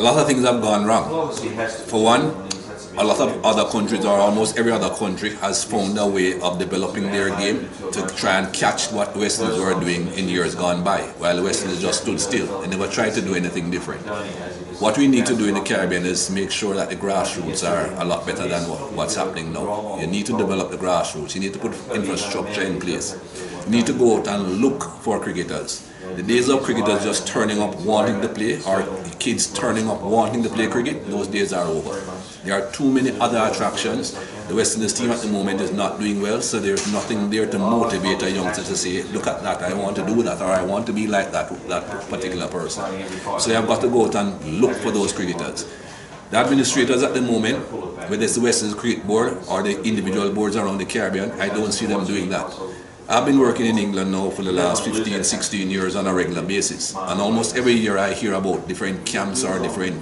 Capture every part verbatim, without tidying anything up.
a lot of things have gone wrong. For one, a lot of other countries, or almost every other country, has found a way of developing their game to try and catch what West Indies were doing in years gone by, while West Indies just stood still and never tried to do anything different. What we need to do in the Caribbean is make sure that the grassroots are a lot better than what, what's happening now. You need to develop the grassroots, you need to put infrastructure in place. You need to go out and look for cricketers. The days of cricketers just turning up wanting to play, or kids turning up wanting to play cricket, those days are over. There are too many other attractions. The West Indies team at the moment is not doing well, so there's nothing there to motivate a youngster to say, look at that, I want to do that, or I want to be like that, that particular person. So you have got to go out and look for those cricketers. The administrators at the moment, whether it's the West Indies Cricket Board or the individual boards around the Caribbean, I don't see them doing that. I've been working in England now for the last fifteen, sixteen years on a regular basis, and almost every year I hear about different camps or different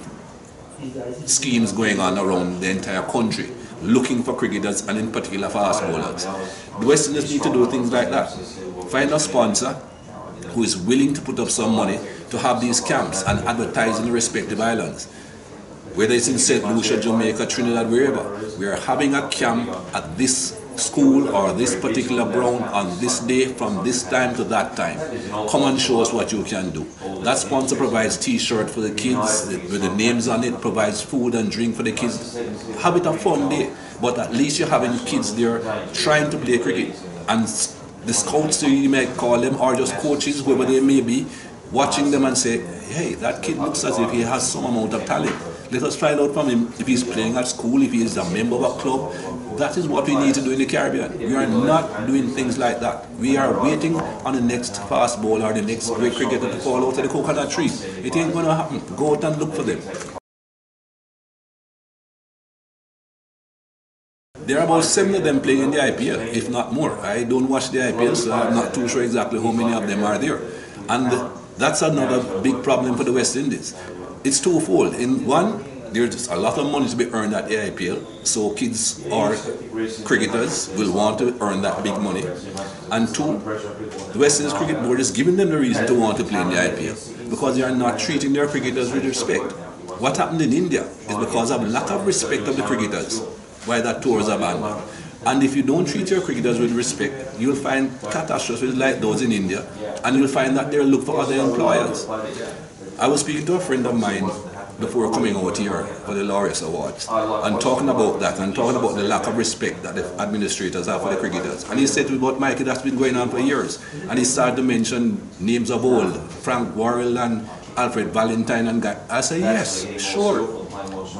schemes going on around the entire country, looking for cricketers and in particular fast bowlers. The West Indies need to do things like that. Find a sponsor who is willing to put up some money to have these camps and advertise in the respective islands. Whether it's in Saint Lucia, Jamaica, Trinidad, wherever, we are having a camp at this school or this particular brown on this day from this time to that time. Come and show us what you can do. That sponsor provides t-shirt for the kids with the names on it, provides food and drink for the kids. Have it a fun day, but at least you're having kids there trying to play cricket, and the scouts, you might call them, or just coaches, whoever they may be, watching them and say, hey, that kid looks as if he has some amount of talent. Let us find out from him if he's playing at school, if he is a member of a club. That is what we need to do in the Caribbean. We are not doing things like that. We are waiting on the next fast bowler or the next great cricketer to fall out of the coconut tree. It ain't going to happen. Go out and look for them. There are about seven of them playing in the I P L, if not more. I don't watch the I P L, so I'm not too sure exactly how many of them are there. And that's another big problem for the West Indies. It's twofold. In one, there's a lot of money to be earned at the I P L, so kids or cricketers will want to earn that big money. And two, the West Indies Cricket Board is giving them the reason to want to play in the I P L, because they are not treating their cricketers with respect. What happened in India is because of lack of respect of the cricketers, why that tour is abandoned. And if you don't treat your cricketers with respect, you'll find catastrophes like those in India, and you'll find that they'll look for other employers. I was speaking to a friend of mine before coming out here for the Laureus Awards, and talking about that, and talking about the lack of respect that the administrators have for the cricketers. And he said to me, but Mikey, that's been going on for years. And he started to mention names of old, Frank Worrell and Alfred Valentine and guy. I said, yes, sure.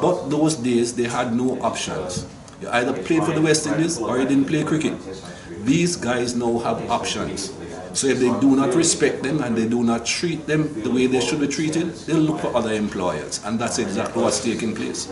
But those days, they had no options. You either played for the West Indies or you didn't play cricket. These guys now have options. So if they do not respect them and they do not treat them the way they should be treated, they'll look for other employers. And that's exactly what's taking place.